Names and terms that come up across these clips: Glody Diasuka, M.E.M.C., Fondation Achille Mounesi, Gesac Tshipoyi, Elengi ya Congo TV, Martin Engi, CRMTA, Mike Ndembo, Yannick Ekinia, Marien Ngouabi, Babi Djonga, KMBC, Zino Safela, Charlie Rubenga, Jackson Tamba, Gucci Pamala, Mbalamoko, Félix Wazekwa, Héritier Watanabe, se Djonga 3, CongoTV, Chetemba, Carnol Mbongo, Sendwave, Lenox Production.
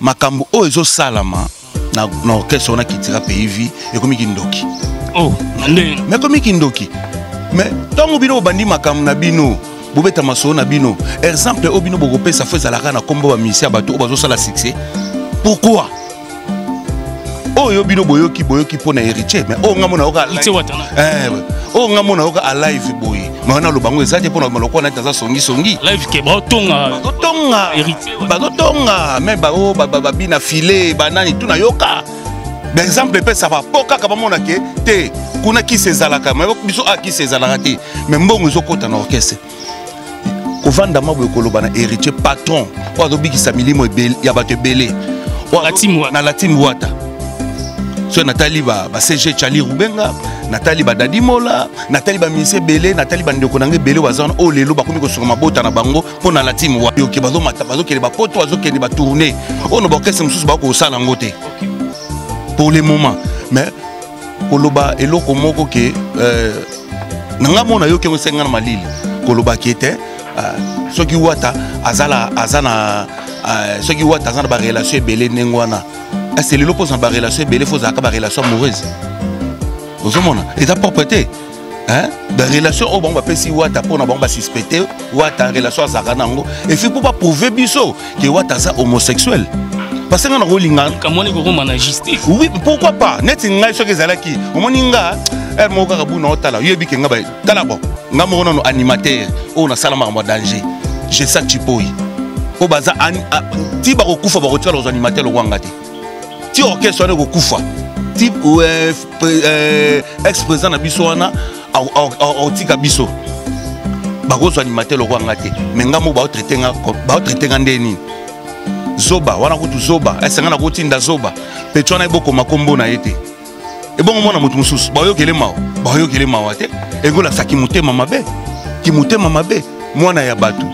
makambo ozo salama na orchestre on a qui tira pays et comme kindoki oh mais comme kindoki mais tant mobino obandi makambo na bino bobeta maso na bino exemple obino bokope ça fait zalaka na kombo ba ministère bato obazo sala succès pourquoi oh yobino boyoki pona héritier mais oh ngamona oka oh ngamona oka alive boy mawana lobango ezate pona maloko na taza songi live ke ba tonga héritier ba tonga mais ba oh ba bina filet banani tout na yoka par exemple pe ça va poka ka mona ke te kuna ki sezalaka mais biso a ki sezalaka te mais mbongo ezokota na orchestre ko vanda mabo koloba na héritier patron wa dobikisa milimo ebele ya bato ebele wa na latim wata so Nathalie ba CG Charlie Rubenga Nathalie ba Dadimola Nathalie ba Mise Belé Nathalie ba ndeko nange Belé wazana o lelo ba komi ko sur mabota na bango pona la team wa yoke bazo mata bazo kele ba poto bazo kele ba tourner ono ba kesse mususu ba ko sala ngote pour le moment mais koloba eloko moko ke nanga mona yoke nsenga na malili koloba kete soki wata azala azana soki wata azana ba relation Belé nengwana. C'est le lopos en relation belle, il faut avoir une relation amoureuse. Vous comprenez? Et ta propreté, hein? Dans relation, oh bon, on va passer ou à ta peau, on va suspecter ou à ta relation à Zaganango. Et puis pour pas prouver biso que ou à ta homosexuel. Parce que on a rolingan. Comment les gros managiste? Oui, pourquoi pas? Net inga sur les alaki. Au moninga, elle m'a garabou non tala. Yebi kenga ba tala bon. Namoro non animateur. Oh na salama en danger. Gesac Tshipoyi. Oh baza an. Ti ba okufa ba retirer aux animateurs le wangati. Si orchestre on est beaucoup fois type ex-président Abissoana au tika biso bagozo animateur le roi ngate mais ngamo ba traiter ngandeni zoba wana kutu zoba esanga na kutinda zoba petona iboko makombo na yete ebongo mona mutu mususu ba yokele mao ate egola sakimuté mamabe kimuté mamabe mwana ya batu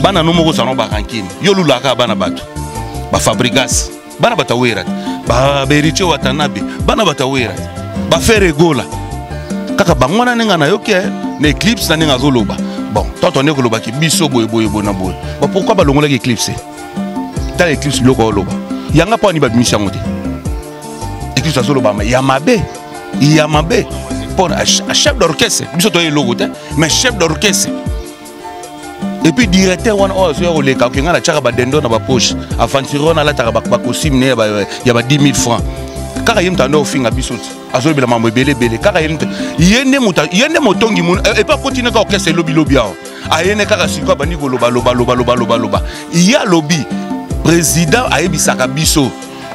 bana no moko sano ba rankine yolulaka bana batu ba fabrigas bana batawera ba Héritier Watanabe bana batawera ba faire gola kaka bangwana ninga na yoke na eclipse na ninga zoloba bon tonton ne koloba ki biso boy na boy ba pourquoi ba longola ki eclipse ta eclipse loko loba yanga pa ni ba bimisha ngote eclipse zoloba ma yamabe pour un chef d'orchestre biso to yelo gote mais chef d'orchestre et puis directeur one hour sur les cas kenga la chaka ba dendo na ba poche aventure na la taka ba costume ne ya ba 10 000 francs kaka yim tando finga bisot azo bila mambo bele kaka yende motongi mun et pas continuer ka orchestre lobby a yene kaka sikwa ba ni loba il y a lobby président ayebisaka biso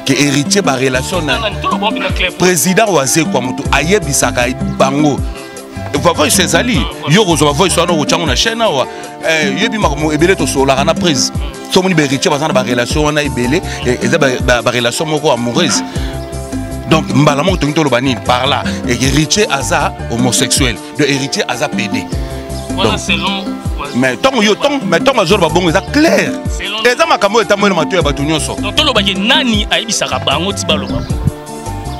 que héritier ba relation na président Wazekwa moto ayebisaka bango vavoy sezali yo gozo vavoy so no changu na chaîne wa yebi makomo ebele to sola kana prise so moni beritier bazana ba relation na ebele eza ba relation moko amoureuse donc Mbalamoko to ngito lobani par là héritier aza homosexuel de héritier aza PD voilà selon mais tant yo tant mais tant major ba bongo eza clair eza makambo etamo na matoya bato nyonso to lobaki nani ayibisaka bango ti ba lobako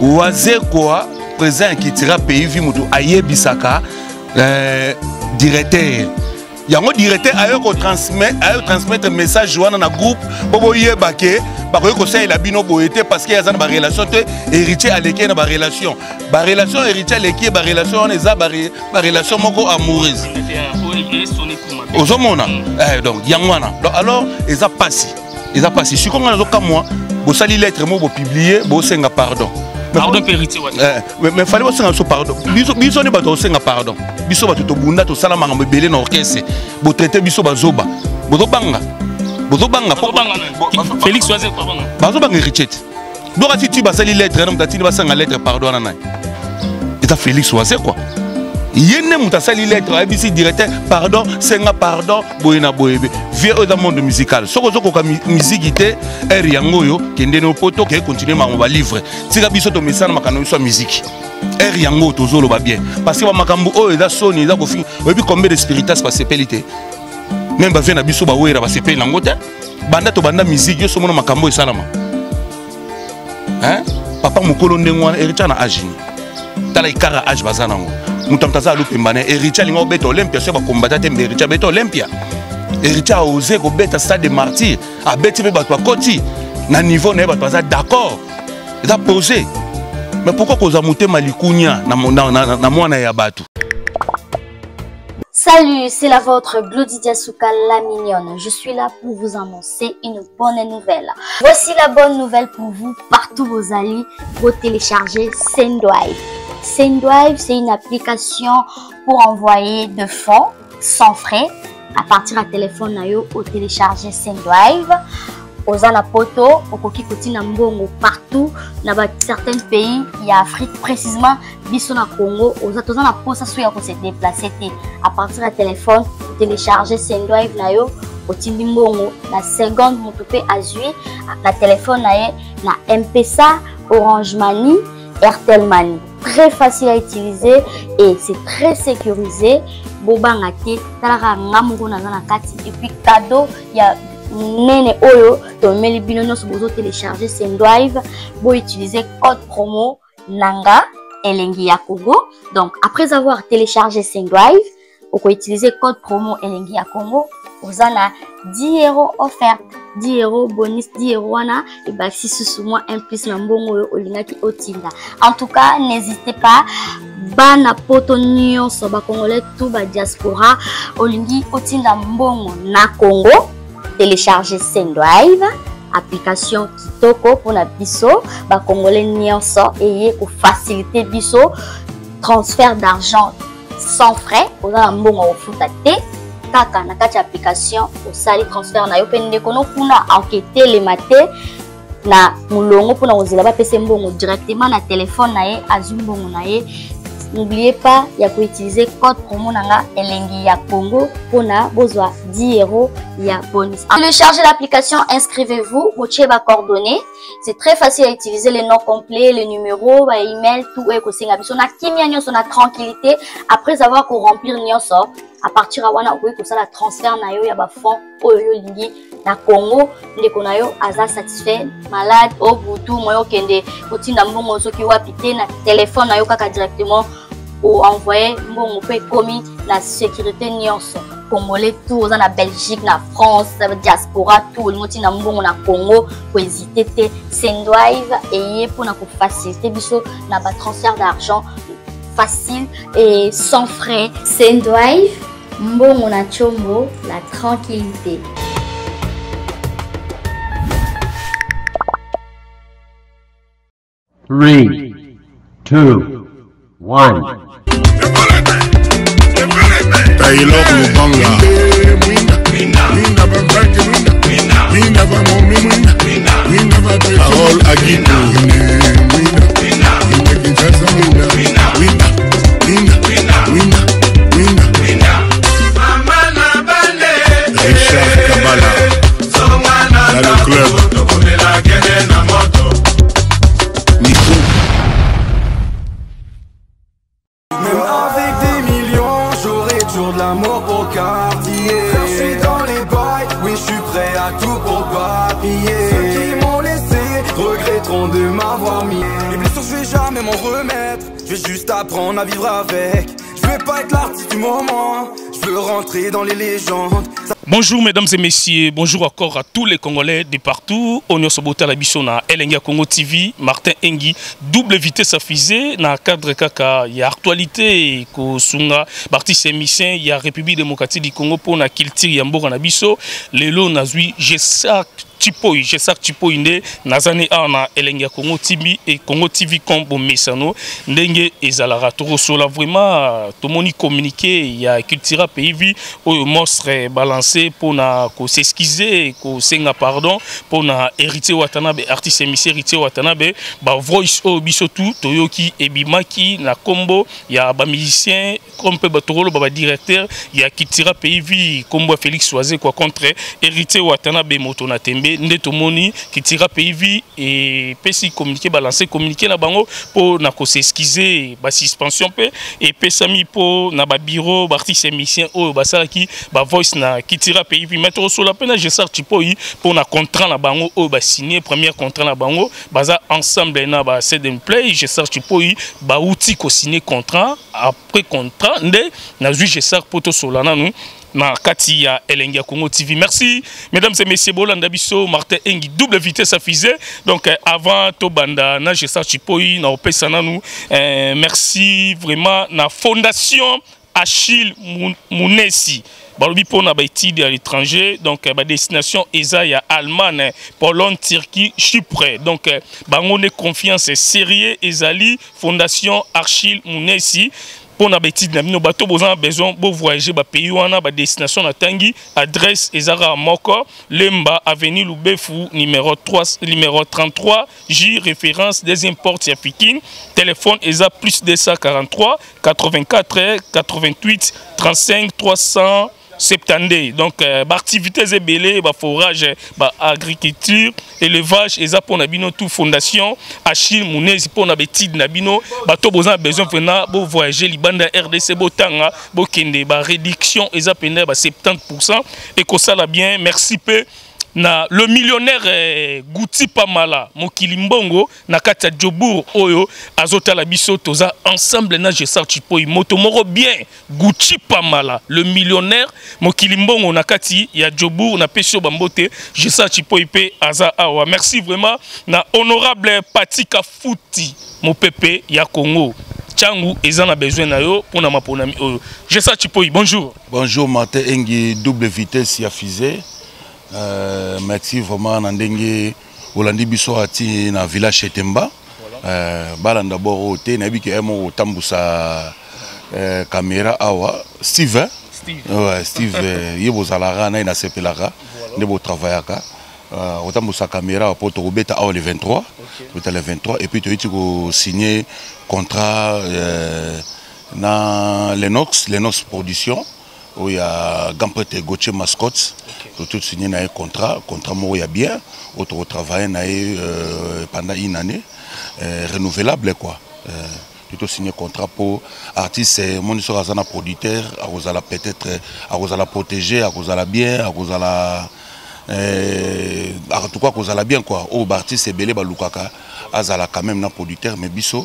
Wazekwa présent qui tira pays vu mutu ayebisaka directeur yango directeur ayo ko transmettre message wana na groupe bobo yebake bakoyeko sa ila bino boyete parce qu'il y a zan ba relation te héritier aleke na ba relation héritier aleke ba relation on eza ba relation moko amoureuse ozomona donc yangwana donc alors eza passé si konga nazoka moi bo sali lettre mo bo publier bo senga pardon. Pardon, héritier. Mais fallait aussi un pardon. Biso ne bato senga pardon. Biso bato to bunda to sala mangambe belé na orchestre. Bo traiter biso bazoba. Bozobanga. Félix Wazekwa banga. Bazobanga héritier. Dora ti basali lettre na mutati ni basanga lettre pardon na nai. Et ta Félix Wazekwa. Yene mutasali lettre ABC directeur pardon senga pardon boyena boyebe. Vieux au monde musical. Soko zoko ka musique té air yango yo kende no poto ke continuer ma on va livrer. Tika biso to message makano so musique. Air yango to zolo ba bien parce que ba makambo o eza soni eza ko fi. Et puis combien de spiritas pa sepelité. Même ba vient na biso ba wera ba sepel na ngote. Banda to banda musique yo so mona makambo e salama. Hein? Papa mukolo ndengo wana héritier na agini. Tala ikara age bazana ngo. Mutamtaza alupe mbane héritier lingo beto Olympia so ba combattre te héritier beto Olympia. Héritier a osé qu'on bête à stade de martyr, à bête à côté, na niveau na bato d'accord ça posé mais pourquoi qu'on a monté malikunia na mwana ya bato. Salut, c'est la vôtre Glody Diasuka la mignonne. Je suis là pour vous annoncer une bonne nouvelle. Voici la bonne nouvelle pour vous, partout vos alliés, vous téléchargez Sendwave. Sendwave, c'est une application pour envoyer de fonds sans frais à partir à téléphone nayo au télécharger Sendwave. Aux Alapoto, au Kokikoti Nambongo, partout, dans certains pays, il y a Afrique, précisément, Bissona Congo, aux Alapoto, ça soit se déplacer, à partir du téléphone, télécharger Sendwave Nayo, au Timbongo, la seconde, mon coupé Azui, la téléphone Naye, la MPSA, Orange Mani, Airtel Mani. Très facile à utiliser et c'est très sécurisé. Bobangate, Talara Namogo Nazanakati, et puis cadeau, il y a Nene Oyo, ton Melibino, si vous téléchargez Sendwave, vous utilisez code promo Nanga Elengi ya Congo. Donc, après avoir téléchargé Sendwave, vous pouvez utiliser code promo Elengi ya Congo. Vous en a 10 € offerts, 10 € bonus, 10 € ana et bah si sous moi un plus n'ambongo olinaki otinda. En tout cas, n'hésitez pas. Bana poto nyon soba congolais tout ba diaspora olingi otinda mbongo na Congo. Télécharger Sendwave, application Kitoko pour la biso, ba congolais nyonso et pour faciliter biso transfert d'argent sans frais. Au la mbongo au foutate, kaka na kati application au sali transfert na yo pende kono kuna enquêter le matin na mulongo pour na ozela ba pese mbongo directement na téléphone na ye azumbongo na ye. N'oubliez pas, il y a qu'à utiliser code promo Nanga Elengi ya Congo pour na besoin 10 € ya bonus. Téléchargez l'application, inscrivez-vous, vous avez vos coordonnées. C'est très facile à utiliser, les noms complets, les numéros, les emails, tout est possible. On a qui m'a on a tranquillité après avoir qu'on remplir nos sorts. À partir de wana on peut la transfert na yo ya ba fond oyo lingi na Congo ndeko na yo aza satisfait malade au butu moyo kende otinda mbongo soki wapite na téléphone na yo kaka directement ou envoyer mbongo pe komi la sécurité nyonso congolais tout oza na Belgique na France diaspora tout le monde na mbongo na Congo ko hésiter te Sendwave ayez pour na ko faciliter biso na ba transfert d'argent facile et sans frais. Sendwave Mbon on a chombo, la tranquillité. Three, two, one. Apprendre à vivre avec. Je veux pas être l'artiste du moment. Je veux rentrer dans les légendes. Bonjour mesdames et messieurs, bonjour encore à tous les Congolais de partout. On est au Sobota la Bissona, Elengi ya Congo TV, Martin Engi, double vitesse à fusée, dans le cadre kaka, il y a actualité, et Kosunga, Bartis Emissin, il y a République démocratique du Congo, pour na Kiltir Yambor na Bisso, Lelo Nazui, Gesac Tshipoyi, Gesac Tshipoyi ne, Nazane Arna, Elengi ya Congo TV, et Congo TV Combo Messano, Ndenge et Zalara Toro Sola, vraiment, tout le monde communiqué, il y a Kiltira Pays, au monstre balancé. Pour s'excuser, pardon, pour Héritier Watanabe, artiste émissé Héritier Watanabe, voice au bisotou, Toyoki et Bimaki, na combo, il y a un musicien, comme peut Batorolo, un directeur, il y a Kitira Pays, combo Félix Wazekwa contre Héritier Watanabe, Motonatembe, Netomoni, Kitira Pays et Pessi communiquer, balancer, communiquer na bango pour s'excuser, suspension, et Pessami pour Nababiro, artiste émissien, ou Basaki, voice na Kitira. Pays puis mettre sur la peine à Gesac Tshipoyi pour un contrat na bango au signer premier contrat na bango baza ensemble na ba c'est d'un play Gesac Tshipoyi ba outil ko signer contrat après contrat ndé na ju Gesac poto solana nous na kati ya Elengi ya Congo TV. Merci mesdames et messieurs, Bolanda biso Martin Engi double vitesse à fusée. Donc avant tobanda na Gesac Tshipoyi na opesa nanu, merci vraiment na Fondation Achille Mounesi. Balobi pona baitidi à l'étranger, donc ba destination Ezaya, Allemagne, Pologne, Turquie, Chypre. Donc bango ne confiance sérieux Ezali Fondation Achille Mounesi. Pour la bêtise, nous avons besoin de voyager dans le pays où on a des destinations à Tangi, adresse Ezara Moko, Lemba, avenue Loubefou, numéro 33, J, référence deuxième porte à Pikine, téléphone Eza plus 243 84 88 35 300. Donc, activités et belé, forage, agriculture, élevage, et ça pour nabino tout fondation, Achille Mounesi pour nabetid nabino, besoin venant pour voyager libanda RDC botanga, bokende réduction et ça 70% et que ça l'a bien, merci peu. Na le millionnaire Gucci Pamala mokilimbongo na kati ya Jobour oyo azotala biso toza ensemble na Gesac Tshipoyi motomoro bien Gucci Pamala le millionnaire mokilimbongo na kati ya Jobour na peso bambote Gesac Tshipoyi pe aza awa. Merci vraiment na honorable Patika Futi mopepe ya Congo Tchangu ezana besoin na yo pona maponami oyo. Gesac Tshipoyi bonjour. Bonjour Martin Engi double vitesse ya fusée. Merci vraiment Nandengue Olandi biso ati na village Chetemba. Balanda boro te na biki emo tambusa caméra awa Steve. Ouais Steve yebo zalara na ina sepelara nebo travaillaka. Otambusa caméra pour Robeta awa le 23. Robeta le 23 et puis tu ti ko signer contrat na Lenox Production. Il y a Gamprete Gauthier Mascotte, tout signé un contrat moi il y a bien, autre travail pendant une année, renouvelable quoi. Tout signé contrat pour artiste, mon histoire à un producteur, à vous allez peut-être, à vous allez protéger, à vous allez bien, à vous allez, en tout cas vous allez bien quoi. Au artiste c'est belé balukaka, à zala quand même un producteur mais biso.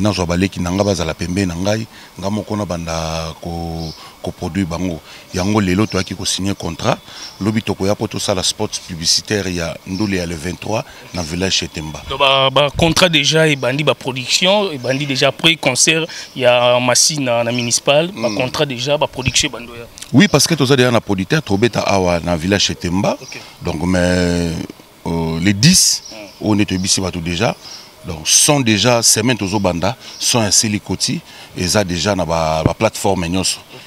na zo baleki nanga bazala pembe na ngai ngamoko na banda ko produit bango yango lelo to akiko signer contrat lobito ko ya poto sala spot publicitaire ya ndule ya le 23 na village Chetemba do ba contrat déjà et bandi ba production et bandi déjà après concert ya Massina na municipal ba contrat déjà ba production bandoya. Oui parce que to za déjà na producteur Trobeta awa na village Chetemba donc mais les 10 on est ici déjà. Donc, sont déjà, ces mêmes banda sont un silicoti, et ça déjà dans la plateforme, il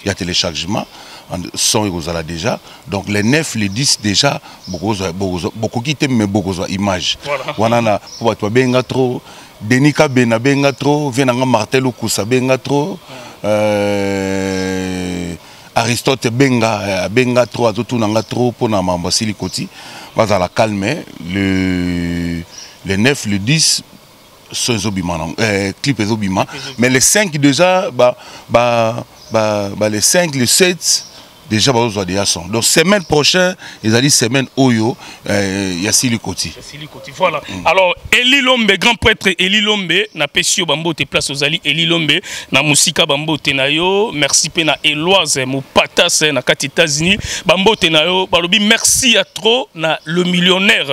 y a téléchargement, sont et déjà. Donc, les 9, les 10 déjà, beaucoup qui t'aiment, mais beaucoup d'images. On a là, pour toi, benga trop, Denika Bena benga trop, Venanga Martel ou Koussa benga trop, Aristote benga trop, Azotou nanga trop, pour na mamba silicoti, on va la calmer, les 9, les 10, clip Zobima, mais les 5 déjà, les 5, les 7, déjà, déjà sont. Donc, semaine prochaine, ils allaient semaine Oyo, Yassili Koti. Voilà. Alors, Eli Lombe, grand prêtre Eli Lombe, na Pesio Bambo, te place aux alliés Eli Lombe, na Moussika Bambo, Tenayo, merci Pena Eloise, Moupatas, na Katitazini, Bambo, Tenayo, Balobi, merci à trop, na le millionnaire,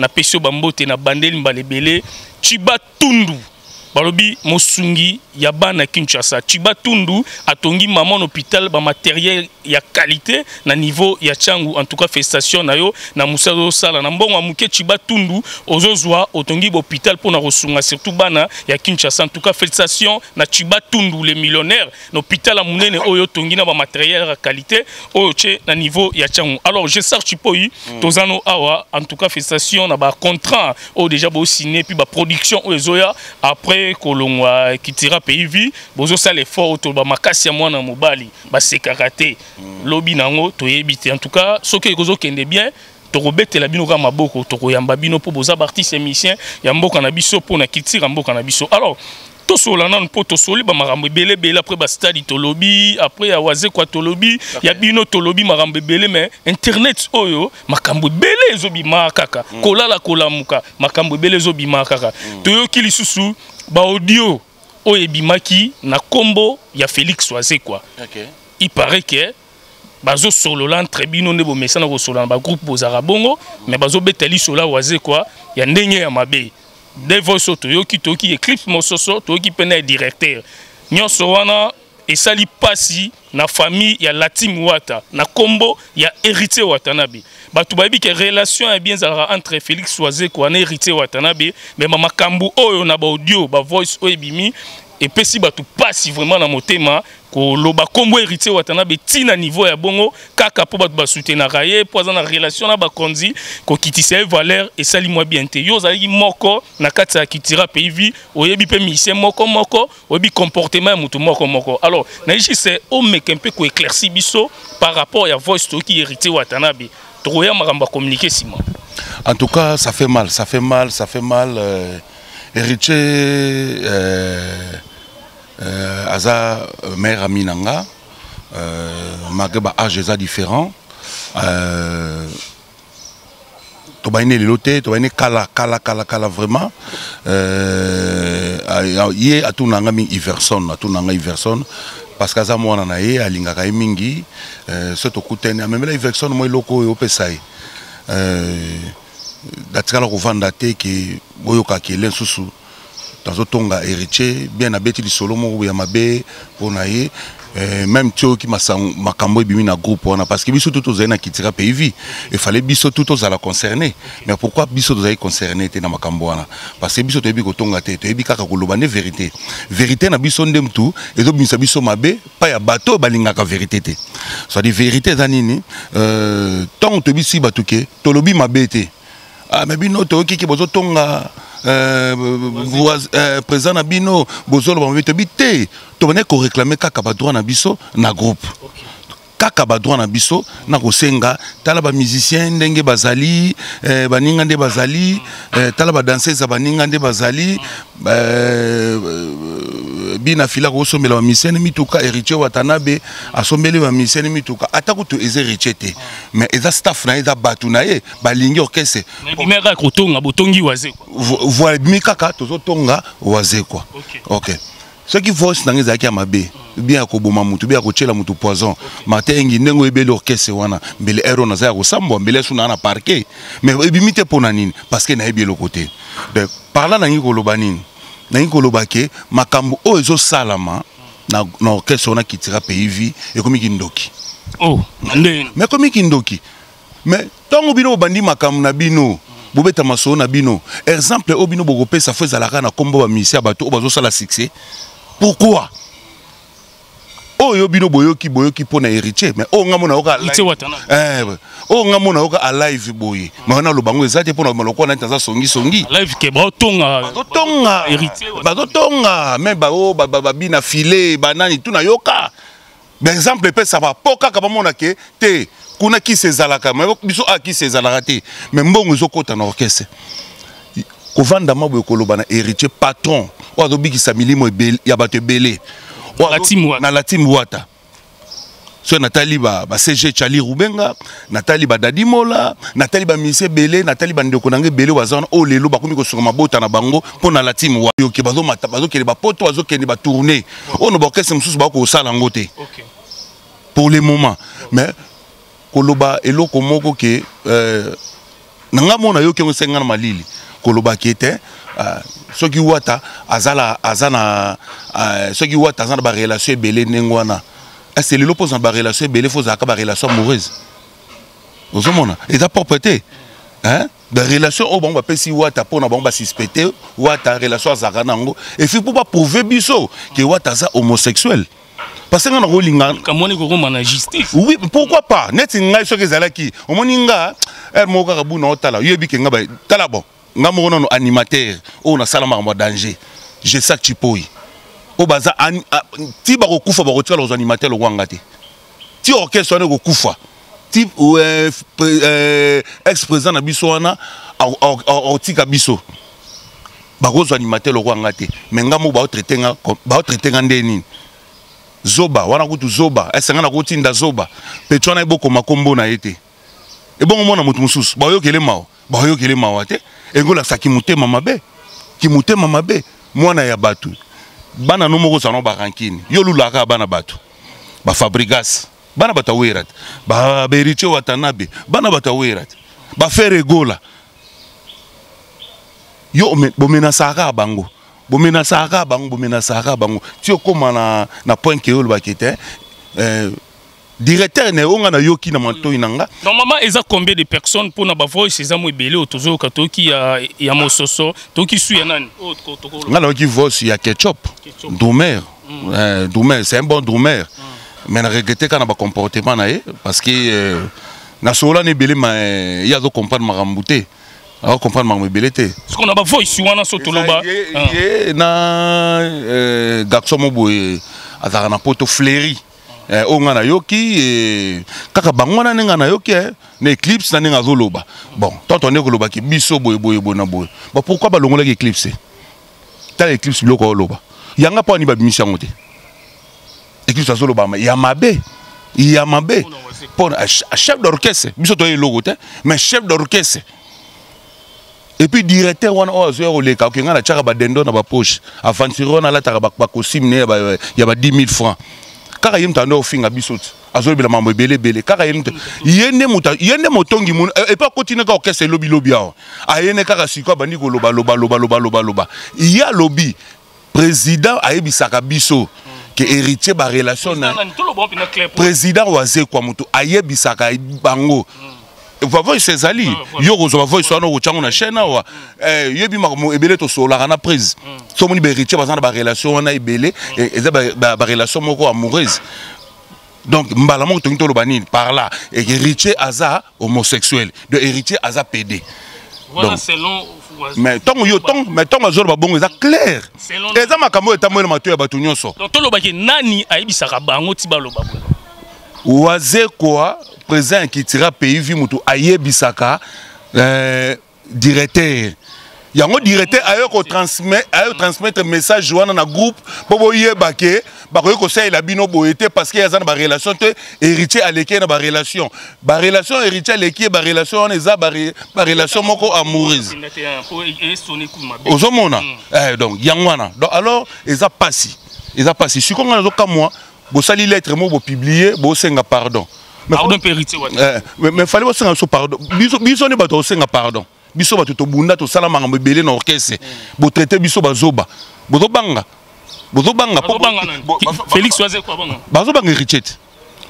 na Pesio Bambo, Tena Bandel, Mbalebele, Chiba Tundu. Balobi Mosungi Yabana Kinshasa Chibatundu atongi maman hôpital ba matériel ya qualité na niveau ya Changu en tout cas festation na yo na musalo sala na mbongo amuke Chibatundu ozozwa otongi ba hôpital pona rosunga surtout bana ya Kinshasa en tout cas festation na Chibatundu les millionnaires na hôpital amunene oyo tongi na ba matériel ya qualité oyo che na niveau ya Changu. Alors Gesac Tshipoyi tozano awa en tout cas festation na ba contrat o déjà ba signé puis ba production ozoya après Kolongwa qui tira pays vie bozo sale fort autour ba makasi ya mwana mobali ba sekarate lobi nango to yebite en tout cas soki kozo kende bien to robetela bino ka maboko to koyamba bino po boza artiste musicien ya mboka na biso po na kitira mboka na biso. Alors tout seul on peut tout seul ba marambe belé belé après ba stade tolobi après ya Wazekwa tolobi ya bino tolobi marambe belé mais internet oyo makambo belé ezobima kaka kolala kolamuka makambo belé ezobima kaka toyoki lisusu ba audio oyo ebimaki na combo ya Félix Wazekwa. Il paraît que bazo sololan tribino ne bo mesana ko sololan ba groupe bozara bongo mais bazo beteli sola Wazekwa ya ndenge ya mabe. Des voix soto yoki toki éclipse mon soso toki pena directeur nyoso wana esali pasi na famille ya Latim Wata na combo ya Héritier Watanabe batu babi que relation est bien zara entre Félix Wazekwa na Héritier Watanabe mais mama kambu oyo na ba audio ba voice oyo bimi et pesi batu pasi vraiment na motema ko loba combo Héritier Watanabe tina niveau ya bongo kaka po batu ba soutenir raye po za na relation na ba kondi ko kitise valeur et sali moi bien te yo zali moko na kati ya kitira pays oyebi pe mission moko moko oyebi comportement mutu moko moko alors na ici c'est homme qu'un peu ko éclairci biso par rapport ya voice to ki Héritier Watanabe troya makamba communiquer Simon. En tout cas ça fait mal, ça fait mal, ça fait mal. Héritier aza mère aminanga malgré ba âge eza différent to ba né loté to ba né kala vraiment yé atunanga mi Iverson atunanga Iverson parce qu'aza mwana na yé alingaka mingi so to kutene même la Iverson moi loko yo pesai datika la kovanda te ki boyoka ki len susu dans tonga Héritier bien abeti li solo mo ya mabe ponaye même tio ki makambo bimi na groupe wana parce que biso tout ozaina kitira PV il fallait biso tout ozala concerné mais pourquoi biso ozaï concerné te na makambo wana parce que biso toyebi ko tonga te toyebi kaka ko lobane vérité vérité na biso ndem tout ezo bimisa biso mabe pa ya bato balinga ka vérité te soit di vérité za nini tant to bisi batuke to lobi mabe te. Ah mais bino toki ki bozo tonga présent na bino bozo lo bambe tobi te to bane ko réclamer kaka ba droit na biso na groupe kaka ba droit na biso na ko senga tala ba musicien ndenge bazali baninga nde bazali tala ba danseuse baninga nde bazali bina fila ko sombela ba misene mituka Héritier Watanabe asombeli ba misene mituka atako to eze richete mais eza staff na eza batu na ye balingi orchestre meka ko tonga botongi Wazekwa voilà meka ka tozo tonga Wazekwa. OK ce qui voice na ngeza kia mabe bien ko boma mutu bien ko chela mutu poison Martin Engi ndengo ebele orchestre wana mbele ero na za ko sambo mbele suna na parquet mais ebimite pona nini parce que na ebele côté donc parla na ngi ko lobanini Nangikolobake, makambo o ezo salama na orchestre na kitira PV et komi kindoki. Oh, mais komi kindoki. Mais tango bino bandi makam na bino, bobeta maso na bino. Exemple o bino bokope sa feza la kana kombo ba misia bato o bazo sala succès. Pourquoi? Oh yo bino boyoki pona Héritier mais o ngamona oka live. O ngamona oka alive boye. Mais na lobango ezate pona maloko na ntaza songi. Live ke ba tonga. Ba tonga Héritier. Ba tonga mais ba o ba bina filé banani tuna yoka. Par exemple pe ça va poka ka ba mona ke te kuna ki sezalaka mais biso a ki sezalaka te mais mbongo ezokota na orchestre. Ko vanda mabo ekoloba na Héritier patron. O azobiki sa milimo ebele ya bato ebele. Na Latim Wata. So Natali ba CG Chali Rubenga, Natali ba Dadimola, Natali ba Mise Belé, Natali ba Ndokonange Belé wazana o lelo ba komi ko sur mabota na bango pour na Latim Wata. Yo ke bazo mata bazo ke ba poto bazo ke ba tourner. O no ba kesse mususu ba ko sala ngote. OK. Pour le moment, mais koloba eloko moko ke nanga mona yo ke ngosengana malili. Koloba ke te ceux qui wata azala azana ceux qui wata azana ba relation belé nengwana est-ce le l'opposant en ba relation belé faut zaka ba relation amoureuse ozomona et ta propriété hein ba relation au bon ba pesi wata pona bon ba suspecter wata relation azaka nango et puis pour pas prouver biso que wata za homosexuel parce que on rolinga kamone ko managiste oui pourquoi pas net ngai ceux qui zalaki omoninga er moka kabuna otala yebi kenga ba tala bon ngamorona no animateur on a salama en danger Gesac Tshipoyi au baza ti ba ko kufa ba ko tala aux animateurs wanga te ti orchestre ne ko kufa ti ex président na biso wana au tika biso barozo animateur le roi ngaté mais ngamo ba traiter ngandeni zoba wana kutu zoba esenga na kutinda zoba petwana iboko makombo na ete ebongo mona mutu mususu ba yokele mawa te engola sakimute mamabe kimute mamabe mwana ya batu bana no moko sano ba rankine yolulaka bana batu ba fabrigas bana batawerat ba Héritier Watanabe bana batawerat ba faire gola yo bomena saka bango ti okoma na point ke yolba kete directeur ne onga na yoki na manto inanga normalement eza combien de personnes pour na ba voice eza mo ebele otozo ka toki ya mososo toki su ya nani ngala ki voice ya ketchup. Doumer doumer c'est un bon doumer mais na regretter kana ba comportement na ye parce que na sola ne ebele ma ya zo comprendre makambuté. Alors comprendre ma mobilité. Parce qu'on a pas voix sur un sotoloba. Na Jackson Moboy azara na poto fleuri. On a yoki kaka bangwana ninga na yoki na eclipse na ninga zoloba. Bon, tant on est koloba ki biso boy. Ba pourquoi ba longola ki eclipse? Ta eclipse biloko loba. Yanga pa ni ba bimisi ngote. Eclipse zoloba ma yamabe. Yamabe. Pour chef d'orchestre, biso to eloko te, mais chef d'orchestre et puis directeur one hours au leka ok nga na tshaka ba dendo na ba poche aventure na la taraba ba kosimne ya ba 10 000 francs kaka yim tando finga bisot azo bila mambo bele kaka yende motongi mun et pas continuer ka orchestre lobby a yene kaka sikwa bandi ko loba ya lobby président ayebisaka biso ke héritier ba relation na président Wazekwa mutu ayebisaka bango va voir ses alliés yo rozo va voir so no kuchanga na chaîne wa yebi mako ebele to sola kana prise so moni beritier bazana ba relation wana ebele eza ba relation moko amoureuse donc Mbalamoko to ngitolo banini par là héritier aza homosexuel de héritier aza PD voilà selon mais tant yo tant mazor ba bongo eza clair eza makambo etamwe na matu ya batu nyonso donc to lobaki nani ayibisaka bango ti baloba Wazekwa présent qui tira pays vimutu aye bisaka directeur yango directeur ayo ko transmettre message wana na groupe bobo yebake bako ko sey la bino boyete parce qu'il y a zan ba relation te héritier aleke na ba relation héritier aleke ba relation on eza ba relation moko amoureuse ozomona donc yangwana donc alors eza passi si konga zo kamwa bo sali lettre mo bo publier bo senga pardon. Pardon héritier Watanabe. Mais fallait aussi un pardon. Biso ne bato aussi un pardon. Biso bato to bunda to sala makambo belé na orchestre. Bo traiter biso bazoba. Bozobanga. Félix Wazekwa banga. Bazobanga héritier.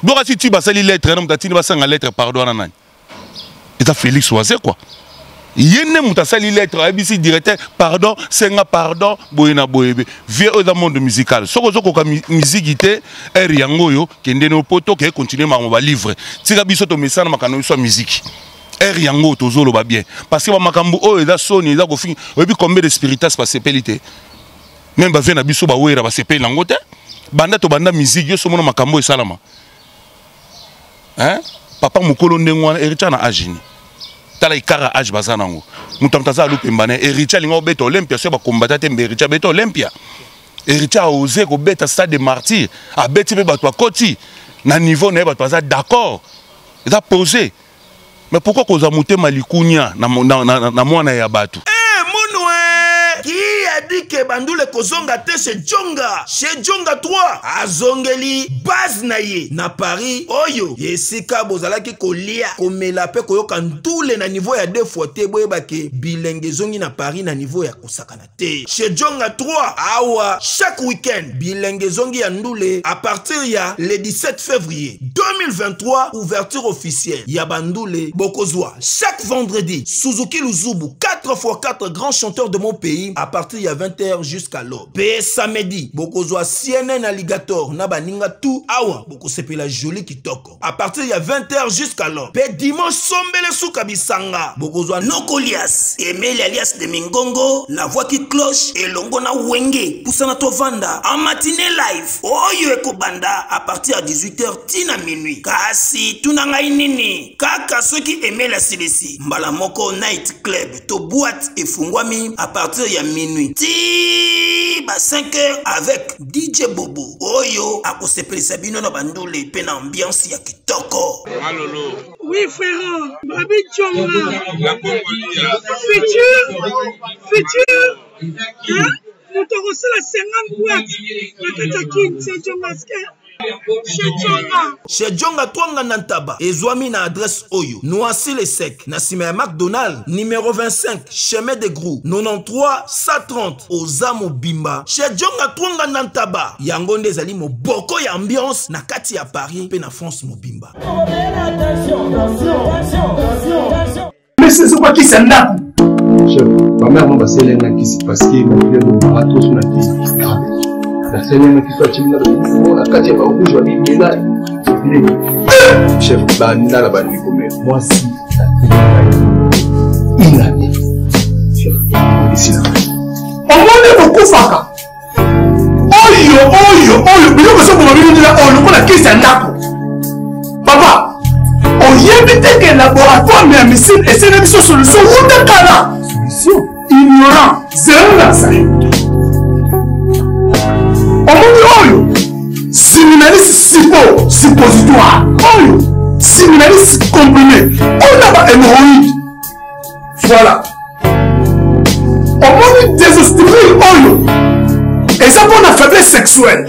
Donc si tu basali lettre na mutati ni basanga lettre pardon na nani. Eta Félix Wazekwa. Yene mutasali lettre ABC directeur pardon senga pardon boyena boyebe vieux au monde musical soko zoko ka musique ité riango yo kende no poto ke continuer ma on va livrer tika biso to mesana makano so musique riango to zolo ba bien parce que ba makambu o eza soni eza ko fin obi combien de spiritas passé pelité même ba vena biso ba wera ba sepe langote banda to banda musique yo so mona makambo esalama hein papa mukolo ndengwana erita na agini tala ikara age bazanango mutamtaza lupembane héritier lingo beto Olympia so ba combattre te héritier beto Olympia héritier a osé ko beta stade des martyrs a beti pe bato akoti na niveau na ba toza d'accord il a posé mais pourquoi ko za mutema likunya na mwana ya bato qui a dit que Bandoule kozonga te se Djonga 3 azongeli base na ye na Paris oyo yesika bozalaki kolia komela pe koyoka ntule na niveau ya 2 fois te boyeba ke bilenge zongi na Paris na niveau ya kosakana te se Djonga 3 awa chaque week-end bilenge zongi ya ndule à partir ya le 17 février 2023 ouverture officielle ya Bandoule bokozwa chaque vendredi Suzuki Luzubu 4 x 4 grands chanteurs de mon pays à partir ya 20h jusqu'à l'aube. Pe samedi, bokozwa CNN Alligator na baninga tout awa bokosepela joli kitoko. A partir ya 20h jusqu'à l'aube. Pe dimanche sombele souka bisanga, bokozwa Nokolias, Emeli alias de Mingongo, na voix qui cloche et longo na wenge. Poussana to vanda en matinée live. Oyo ekobanda à partir à 18h tina minuit. Kasi tunanga inini, kaka ceux qui aimaient la Silesi. Mbalamoko Night Club, to boîte et fungwami à partir ya minuit. Ti ba 5h avec DJ Bobo. Oyo akosepeli sabino na bandole pe na ambiance ya kitoko. Malolo. Oui frérot, Babi Djonga. La Congolia. Futur. Hein? Nous t'aurons la 50 boîtes. La Tatakin, c'est Djonga. Chez Djonga 3 Nantaba, et Zouami na adresse Oyo, Noisy les Secs, Nassime McDonald, numéro 25, chemin de Grou, 93 130, Ozamo Bimba. Chez Djonga 3 Nantaba, Yangon des Alimo, Boko y ambiance, Nakati à Paris, Pena France Mobimba. Mais c'est quoi qui s'en a? Ma mère m'a passé l'un qui s'est passé, ma fille m'a tous sur la tête. La semaine qui soit timide, la carte va rouge, va bien. Chef Banda, la banque, moi, si. Il a dit. Ici, là. On va le faire. Oh, yo, mais nous sommes venus là. On nous a quitté ça là. Papa, on y est peut-être qu'un laboratoire, mais un missile, et c'est une solution. Où est-ce qu'il y a? Solution ignorant. C'est un lancement. Oyo, séminariste suppositoire. Oyo, séminariste comprimé. On a pas hémorroïde. Voilà. On dit désostérile. Oyo. Et ça pour la faiblesse sexuelle.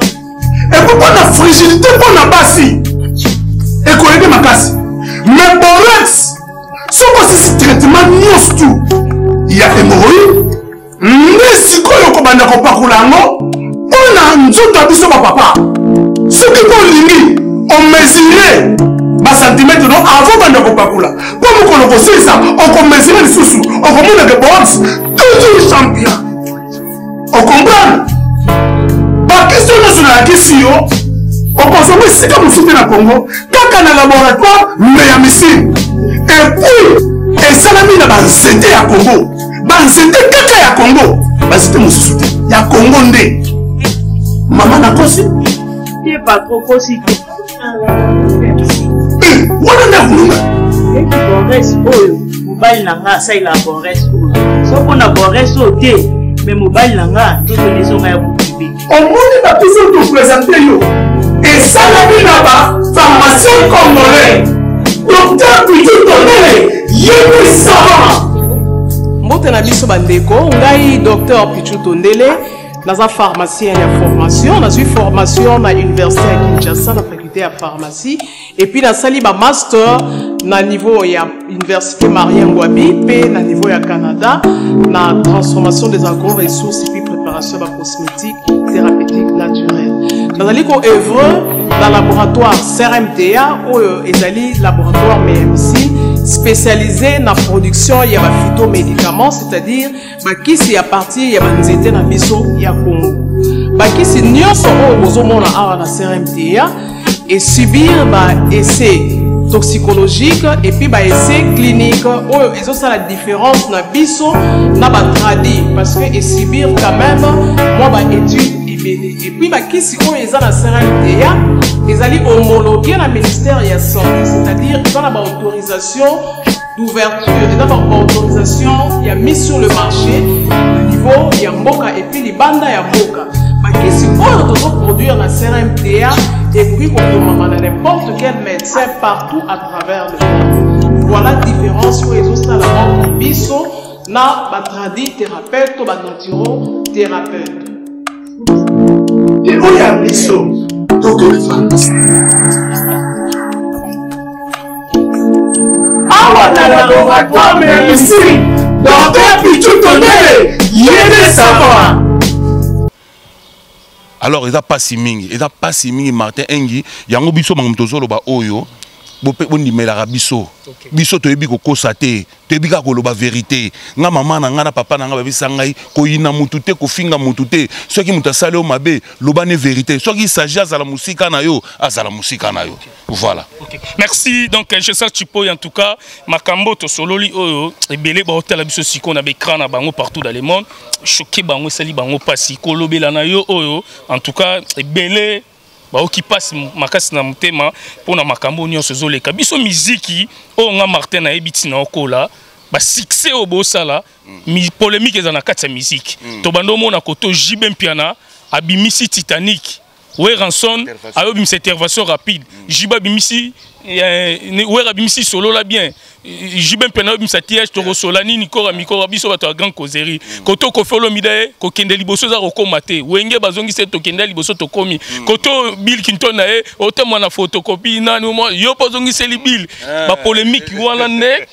Et pour la fragilité pour la basse. Et qu'on aide ma casse. Mais pour l'ex, si on passe ce traitement, il y a hémorroïde. Mais si on a un peu de papa. Ce qui est on mesurait par centimètre avant de Papakula. Pour nous connaître ça, on mesurait les sous-sous, on remonte les box, toujours champion. On comprend? Par question de la question, on consomme ce que nous soutenons au Congo, quand on a un laboratoire, mais un missile. Et puis, et ça l'a mis dans la CT à Congo. Dans la CT, quand il y a Congo, c'était mon soutien. Il y a Congo ndé. Maman a conçu. Tu n'es pas trop conçu. Dans la pharmacie, il y a une formation. On a eu une formation à l'université à Kinshasa, la faculté à pharmacie. Et puis, dans la master, à niveau il y a l'université Marien Ngouabi, puis à niveau il y a Canada, la transformation des agro-ressources et puis préparation de la cosmétique, thérapeutique, naturelle. Dans le laboratoire CRMTA, ou laboratoire M.E.M.C., spécialisé dans la production, il y a des phytomédicaments, c'est-à-dire, qui c'est à partir, il y a des étés dans il y a Congo. Qui c'est nous sommes besoin à la CRMTA et subir des essais toxicologiques et puis des essais cliniques. Ils ont ça la différence dans biso, dans tradi parce que subir quand même, moi, études. Et puis, si on est dans la CRMTA, ils allaient homologuer le ministère de la Santé, c'est-à-dire dans la autorisation d'ouverture, dans la autorisation, il y a mis sur le marché, le niveau, il y a Mboka et puis les bandes, il y a Mboka. Mais si on doit produire la CRMTA, et puis on demande à n'importe quel médecin partout à travers le monde. Voilà la différence pour les autres dans la banque de Bissot, dans la tradie thérapeute ou la naturothérapeute. Et où y a un biseau, donc on est fantastique. Ah, on a la laboratoire, mais un missile. Dans ta pichou tonnerre, il y a des savants. Alors, il n'y a pas si mingi. Il n'y a pas si mingi, Martin Engi. Il y a un biseau, mais on a toujours le bas. Voilà. Okay. Merci. Donc, Gesac Tshipoyi, en tout cas, Makambo, Tosololi, et Belé, Bahotel, Abisso, Sikon, avec crâne, Bango, partout dans le monde. Choqué, Bango, Sali, Bango, Passi, Kolobé, Lanayo, Oyo. En tout cas, Belé, qui passe makasi na mutema pona makambo nyonso zoleka biso miziki o nga Martin na ebiti na okola ba succès o bosala mi polémique eza na kati ya musique to bando mona koto jibem piana abimisi Titanic we ranson ayo bimisi intervention rapide jiba bimisi we rabimisi solo la bien jibem piana bimisa tiage to rosola ni nikora mikora biso bato a grand causerie koto ko folo midae ko kende liboso za rokomate wenge bazongi se to kende liboso to komi koto bill kinton na e otema na photocopie nanu mo yo bazongi se li bill ba polémique wana ne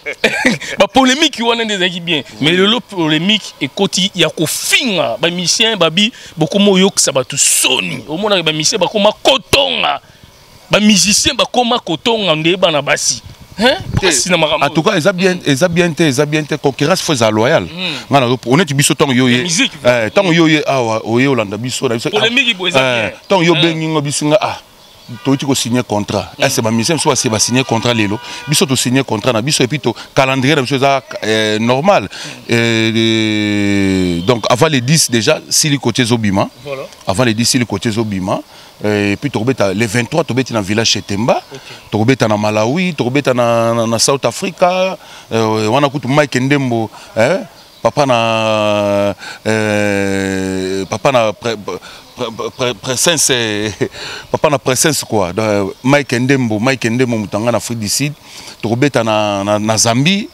ba polémique wana des aki bien mais le lot polémique e koti ya ko finga ba misien babi bokomo yo ksa bato soni omona ba misien ba koma kotonga ba musicien ba koma kotonga ndeba na basi. En tout cas, ils ont bien été concurrence, faut être loyal. On est biso tant yoyé. Tant yoyé ah oyé Hollande biso na biso. Tant yo bengingo biso nga ah. Toi tu signer contrat. C'est ma mission soit c'est signer contrat lelo. Biso to signer contrat na biso et puis to calendrier biso ça normal. Donc avant les 10 déjà si le côté Zobima. Voilà. Avant les 10 si le côté Zobima. Et puis les 23, tu es dans le village Chetemba, tu es dans Malawi, tu es dans South Africa, on a écouté Mike Ndembo, papa na présence quoi, Mike Ndembo mutanga na Afrique du Sud, tu es dans Zambie,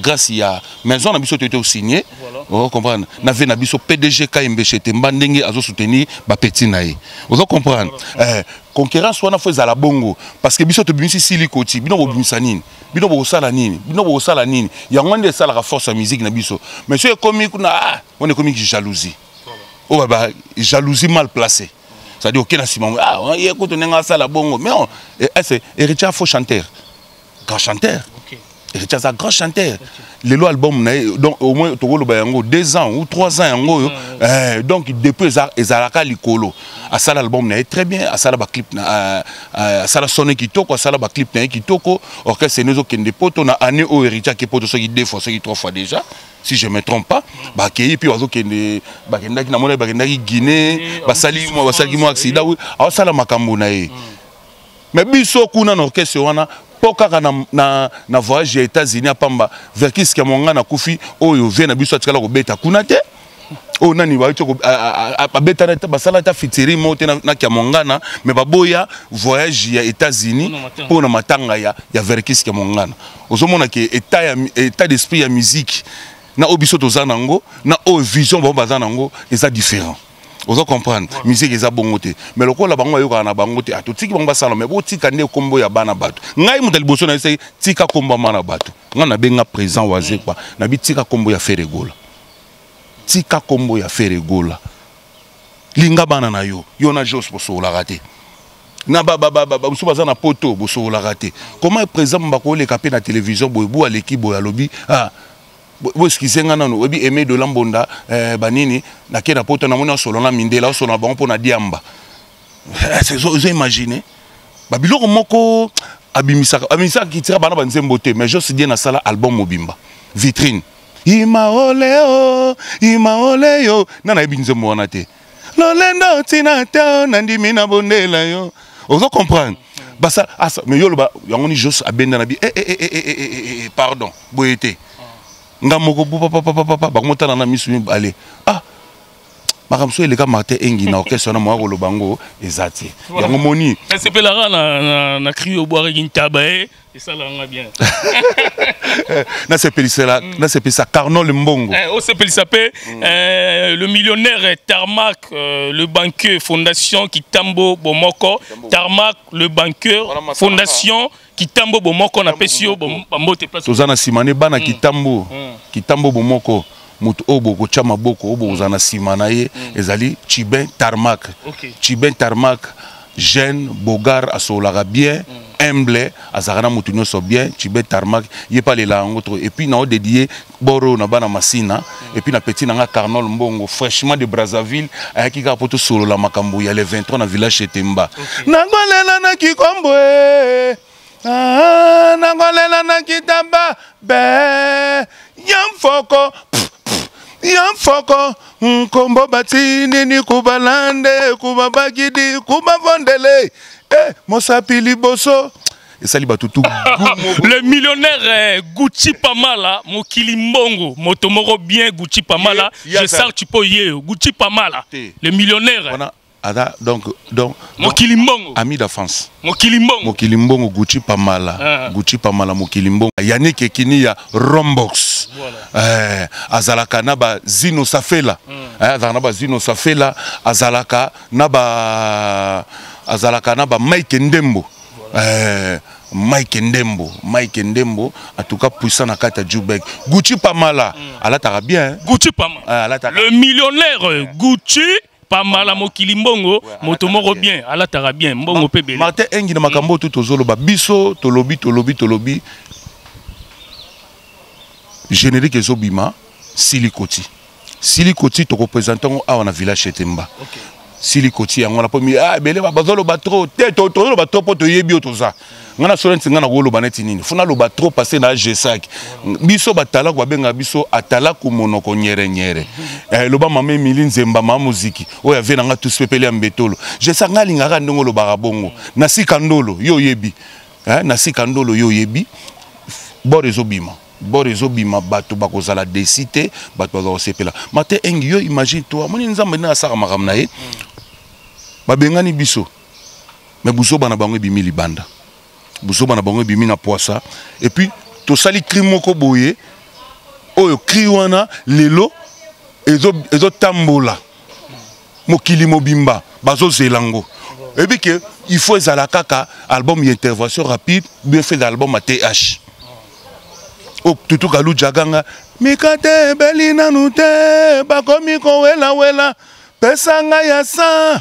grâce à maison na biso tu étais signé, vous comprenez, na ve na biso PDG KMBC Temba ndenge azo soutenir ba petit nae, vous comprenez, concurrence wana faut za la bongo parce que biso to bimisi sili koti bino bo bimisa nini bino bo sala nini ya ngwande sala ka force à musique na biso monsieur komi kuna on est comique jalousie. Oh bah jalousie mal placée. Ça dit ok na simon ah écoute on est ça la bongo mais c'est Héritier faux chanteur. Grand chanteur. Héritier ça grand chanteur. Le lo album donc au moins to lo bayango 2 ans ou 3 ans yango donc depuis ça ezalaka likolo. A ça l'album na très bien a ça la clip na a ça la sonne kitoko a ça la clip na kitoko orchestre nezo kende poto na année au Héritier qui poto so qui 2 fois, 3 fois déjà. Si je ne me trompe pas, il y a des Guinéens, des accidents, mais biso kuna orchestre wana pokaka na voyage aux États-Unis pamba verkis ka mongana kufi oyo vient na biso atikala ko beta kuna te o nani wa tiko a beta na basala ta fitiri mo te na ka mongana me baboya voyage ya États-Unis pona matanga ya verkis ka mongana ozomona ke état d'esprit ya musique na obiso tozanango na o vision ba bazanango et ça différent. Vous comprenez, la musique est bongoté. Mais le coup la bango yoka na bangoté à tout tiki bangba salon mais botika ne kombo ya bana bato. Ngai modèle boso na essaye tika komba mana bato. Ngana benga présent Wazekwa. Na bi tika kombo ya faire gola. Tika kombo ya faire gola. Linga bana na yo, yo na jos boso la raté. Na ba boso bazana poto boso la raté. Comment présent mbako le kapé na télévision boybo à l'équipe boya lobby ah parce qu'ils ont non aimé de l'ambonda banini na kera poto na mona solona mindela solona bon pour na diamba c'est vous imaginez babiloko moko abimisa qui tira bana banzembote mais je suis bien na sala album mobimba vitrine imaoleo na ebinzembo wana te lolendo tinata nandi mina bondela yo vous comprenez basa asa mais yo ba yangoni juste abenda na bi pardon boyete ngamoko papa bakomotana na misu mbale ah makamso eleka Martin Engi na orchestre na moa kolobango ezati yango moni c'est pelara na crio boire gintaba et ça langa bien na c'est pelisela na c'est pesa Carnol Mbongo au c'est pelisa pe le millionnaire Tarmac le banquier fondation Kitambo Bomoko Tarmac le banquier fondation Kitambo Bomoko na pesio bombote place tozana simane bana Kitambo Bomoko mutu obo ko chama boko obo uzana simana ye ezali Chiben Tarmac jeune bogar asolaka bien humble, azarana mutuno so bien, tibet tarmac, y est pas les langues autres. Et puis nous dédié Boro na bana Masina, et puis na petit nanga Carnol Mbongo, fraîchement de Brazzaville, ayaki kapoto solo la Makambo, y a les 23 na village Chetemba. Nangolela na Kikomboé, nangolela na Kitamba, ben Yamfoko. Yamfoko, Nkombo batini ni kubalande, kubabagidi, kubavondele, mosapili boso. Et ça, le millionnaire Gucci Pamala, mon Kilimbongo, mon Tomoro bien Gucci Pamala, Gesac Tshipoyi, Gucci Pamala, le millionnaire. Donc, Mokilimbongo, ami de France. Mokilimbongo, Mokilimbongo, Gucci Pamala, Gucci Pamala, Mokilimbongo. Yannick Ekinia, Rombox. Azalaka naba Zino Safela. Azalaka Zino Safela. Azalaka naba Mike Ndembo. Mike Ndembo, en tout cas puissant à Kata Djoubek. Gucci Pamala, ala tara bien. Gucci Pamala, le millionnaire Gucci. Pas mal à Mokilimbongo, Motomoro bien, à la Tarabien, Mbongo Pébé. Martin Engi de Macambo, tout aux Zoloba, Bisso, Tolobi, générique Zobima, Silikoti. Silikoti, te représentant à un village Chetemba. Silikoti, on a pas mis, ah, Belé, Bazoloba trop, tête, Toloba trop, pour te yébio tout ça. On a souvent un rôle banetini. Fona loba trop passé dans Gesac. Biso batala kwa benga biso atala kumono konyere nyere. Loba mame milin zemba ma muziki. Oya vena nga tous pepele ambetolo. Gesac nga lingara ndongo loba rabongo. Nasi kandolo yo yebi. Nasi kandolo yo yebi. Borezo bima bato bakozala desite bato bazosepela. Mate engi yo imagine toi. Moni nzambe na asaka makamna ye. Babengani biso. Me buso bana bango bimi libanda. Boussouba na bango bimina poissa et puis to sali krimoko boye oyo kriwana lelo ezo tambola mokilimo bimba bazo zelango et puis que il faut ezala kaka album intervention rapide bien fait l'album à TH o tutu kalu jaganga mikate belina nute bakomiko wela pesanga ya sa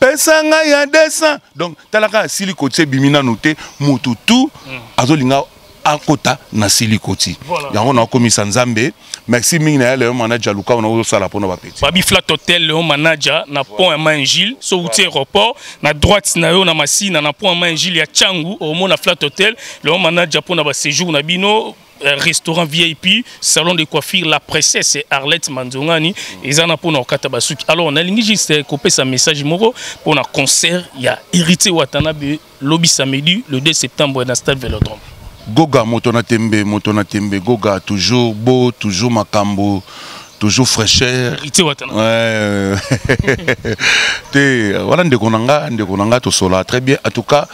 Pesanga ya desa. Donc, talaka silikoti bimina noté mututu azolinga akota na silikoti. Yango na komisa nzambe. Merci mingna le manager Luka on a sala pona ba petit. Babi flat hotel le manager na pont Mangile so outi aéroport na droite na yo na Masina na pont Mangile ya Changu au mona flat hotel le manager pona ba séjour na bino restaurant VIP, salon de coiffure, la princesse Arlette Manzongani, ils en ont pour nos katabasuki. Alors on a juste copié sa message moro pour un concert, il y a Héritier Watanabe, lobby samedi, le 2 septembre, dans le stade Vélodrome. Goga, Motona Tembe, Goga, toujours beau, toujours Makambo, toujours fraîcheur. Héritier Watanabe. Ouais. Voilà, Ndekonanga, tout cela. Très bien, en tout cas.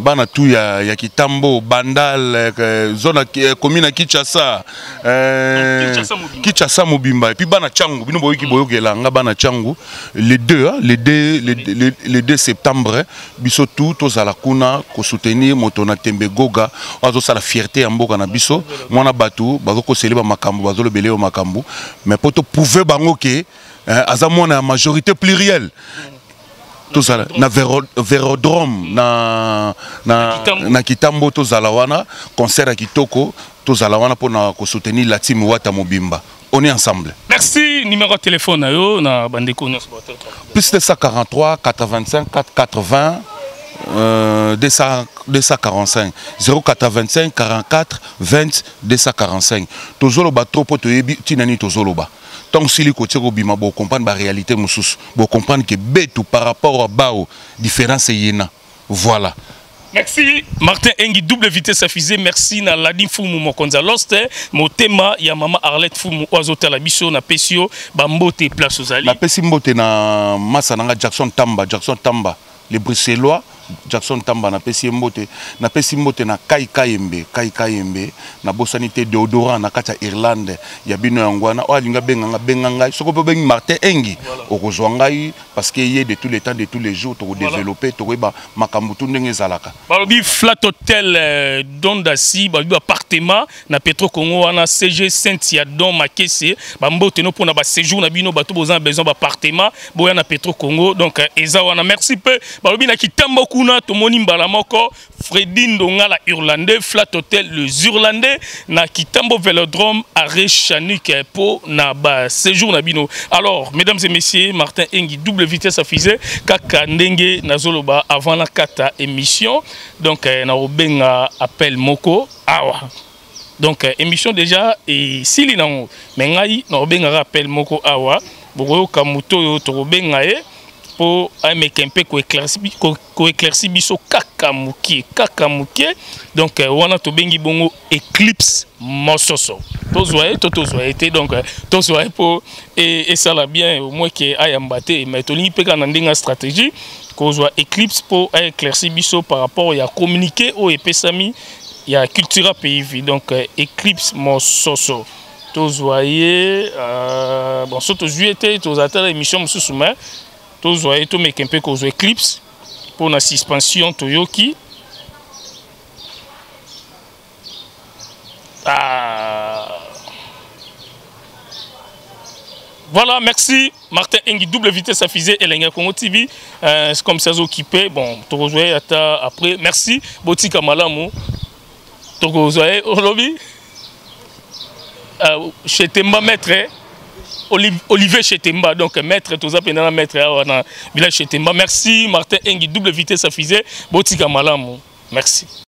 Banatou ya Kitambo, Bandal, zone commune à Kinshasa, Kinshasa Mobimba, et puis Banachangu, les deux septembre, biso tout tous à la kuna, ko soutenir Motona Tembe Goga, azo sa la fierté en Boga na biso, mwana batu, bazo ko seleba makambu, bazo le belé au makambu, mais pour te prouver bangoke, azamo na majorité plurielle. Tout ça, na Vérodrome, na Kitambo, tout ça là, concert à Kitoko, tout ça là pour soutenir la team Wata Mobimba. On est ensemble. Merci. Numéro de téléphone à eux, na Bandeko. Plus 243 85 480 245 085 44 20 245. Tozoloba trop pour te tinani tozoloba. Tant que si les côtés Robima, vous comprenez la réalité, vous comprenez que Bétou par rapport à Bao, différence est là. Voilà. Merci Martin Engi, double vitesse à fusée. Merci na Ladin Fumu Mokonza Lost. Mon thème, il y a maman Arlette Fumu Oazota la Bisso, na Pesio, Bambote, Place aux Alliés. La Pessimbote na Massananga Jackson Tamba, les Bruxellois. Jackson Tamba na Pessimbote, na Kai Kayembe, na bosanité déodorant na kata Irlande, ya bino yangwana, o alinga benganga, soko pe bengi Martin Engi, okozwangai parce que y est de tous les temps de tous les jours to développer to ba makambutu ndenge zalaka. Balobi flat hotel Dondasi, balobi appartement na Petro Congo wana CG Saint-Yadon Makese, bambote no pona ba séjour na bino bato bozan besoin ba appartement boya na Petro Congo donc eza wana merci peu balobi na Kitamba kuna tomoni Mbalamoko, Freddy Ndonga la Irlandais, Flat Hotel les Irlandais, na Kitambo Velodrome à Rechanik po na ba séjour na bino. Alors mesdames et messieurs, Martin Engi double vitesse à fusée kaka ndenge na zoloba avant la kata émission. Donc na obenga appel moko awa. Donc émission déjà et si li nango mengai na obenga appel moko awa. Boyo kamuto yo to obenga e pour amekempe ko éclairci biso kakamukie donc wana to bengi bongo éclipse mososo tozoye te donc tozoye pour et ça la bien au moins que ayambate mais to lingi peka na ndinga stratégie ko zo éclipse pour éclairci biso par rapport ya communiquer au epesami ya culture pays donc éclipse mososo tozoye bon so tozoye te tozata l'émission mosusu mais tous voyez tout mais qu'un peu cause éclipse pour la suspension Toyoki. Voilà, merci Martin Engi double vitesse à fusée Elengi ya Congo TV. C'est comme ça s'occuper. Bon, te rejoins après. Merci Boti Kamalamo. Te rejoins au lobby. Chez Temba maître. Olivier Chetemba, donc maître, tout ça, pendant la maître, village Chetemba. Merci, Martin Engi, double vitesse à fusée, Botika Malamou. Merci.